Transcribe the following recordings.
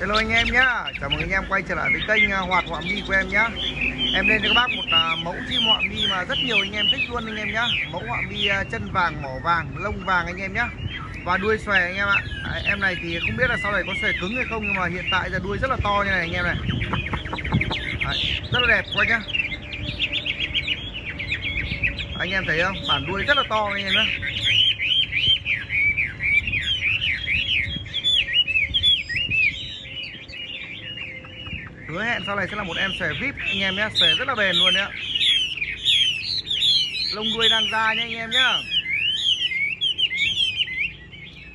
Hello anh em nhá, chào mừng anh em quay trở lại với kênh Hoạt Họa Mi của em nhá. Em lên cho các bác một mẫu chim họa mi mà rất nhiều anh em thích luôn anh em nhá. Mẫu họa mi chân vàng, mỏ vàng, lông vàng anh em nhá. Và đuôi xòe anh em ạ. Em này thì không biết là sau này có xòe cứng hay không, nhưng mà hiện tại là đuôi rất là to như này anh em này. Rất là đẹp quá nhá. Anh em thấy không? Bản đuôi rất là to anh em nhá. Hứa hẹn sau này sẽ là một em xòe VIP anh em nhé, xòe rất là bền luôn đấy. Lông đuôi đang dài nhé anh em nhé.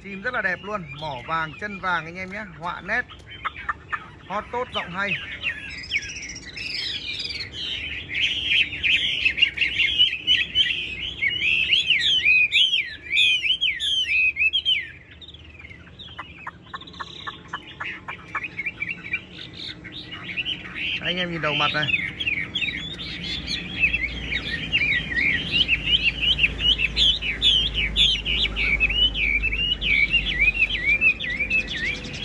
Chim rất là đẹp luôn, mỏ vàng, chân vàng anh em nhé, họa nét, hót tốt, giọng hay. Anh em nhìn đầu mặt này,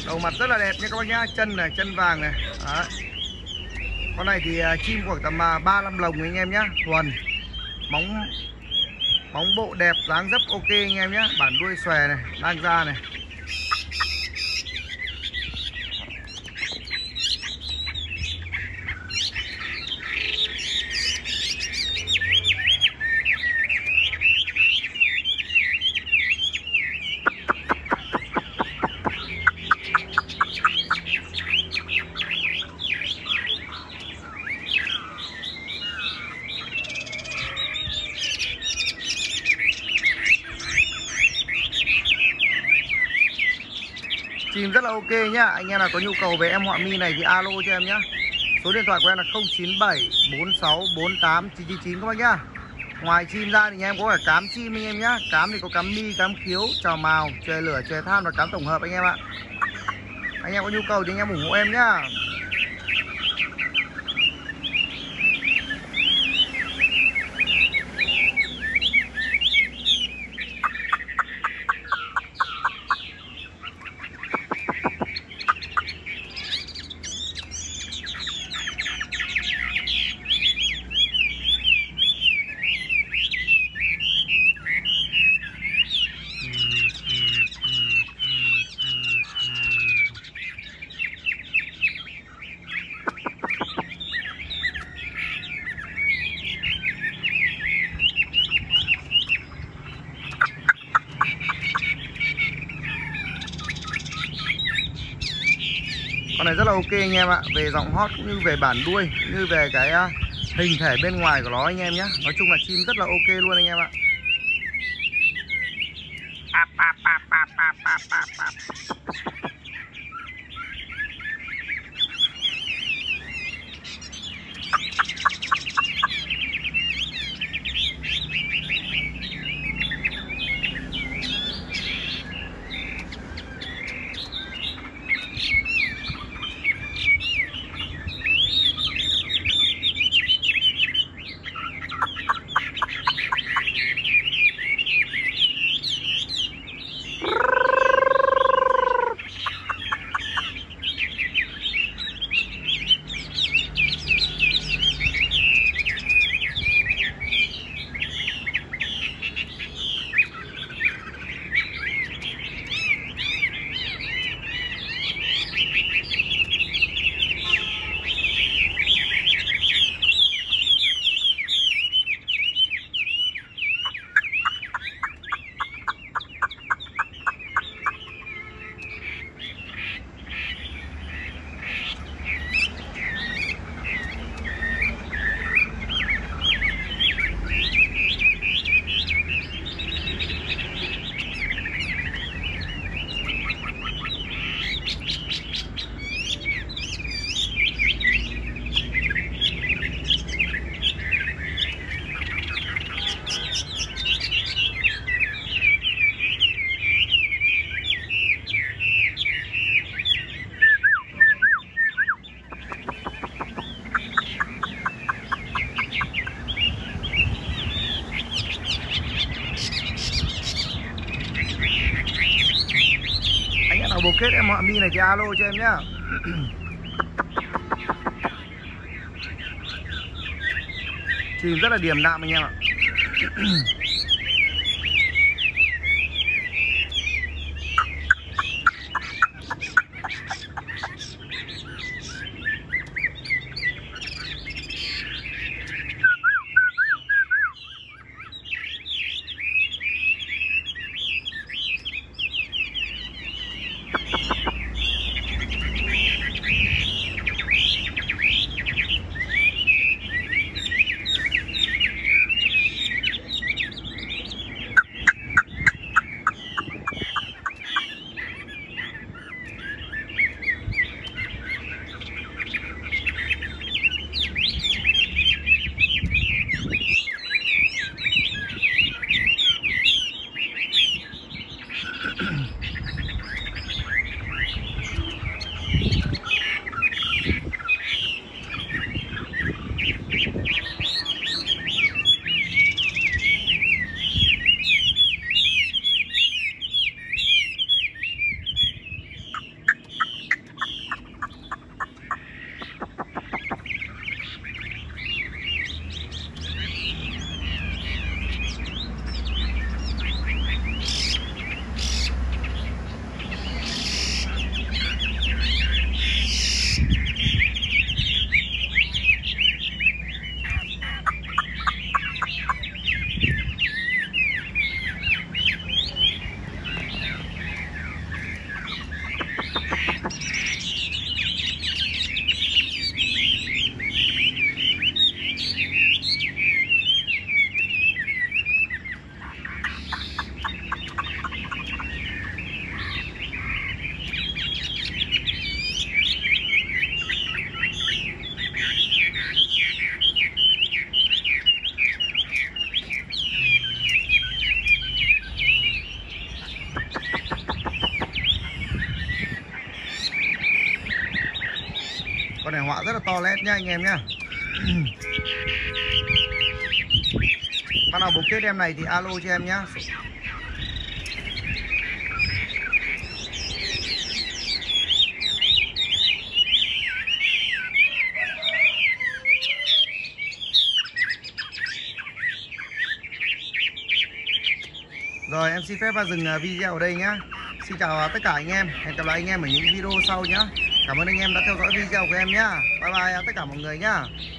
đầu mặt rất là đẹp nha các bác nhá. Chân này, chân vàng này. Đó. Con này thì chim khoảng tầm 35 lồng anh em nhá, thuần. Móng bộ đẹp, dáng dấp ok anh em nhá. Bản đuôi xòe này, đang ra này. Chim rất là ok nhá. Anh em nào có nhu cầu về em họa mi này thì alo cho em nhá. Số điện thoại của em là 0974648999 các bác nhá. Ngoài chim ra thì em có cả cám chim anh em nhá. Cám thì có cám mi, cám khiếu, trò mào, chòe lửa, chòe than và cám tổng hợp anh em ạ. Anh em có nhu cầu thì anh em ủng hộ em nhá. Con này rất là ok anh em ạ, về giọng hót cũng như về bản đuôi, như về cái hình thể bên ngoài của nó anh em nhé. Nói chung là chim rất là ok luôn anh em ạ. Kết em họa mi này thì alo cho em nhá. Chìm rất là điềm đạm anh em ạ. Con này họa rất là to lét nha anh em nhá. Con nào bục kết em này thì alo cho em nhá. Rồi em xin phép dừng video ở đây nhá. Xin chào tất cả anh em. Hẹn gặp lại anh em ở những video sau nhá. Cảm ơn anh em đã theo dõi video của em nhá. Bye bye tất cả mọi người nhá.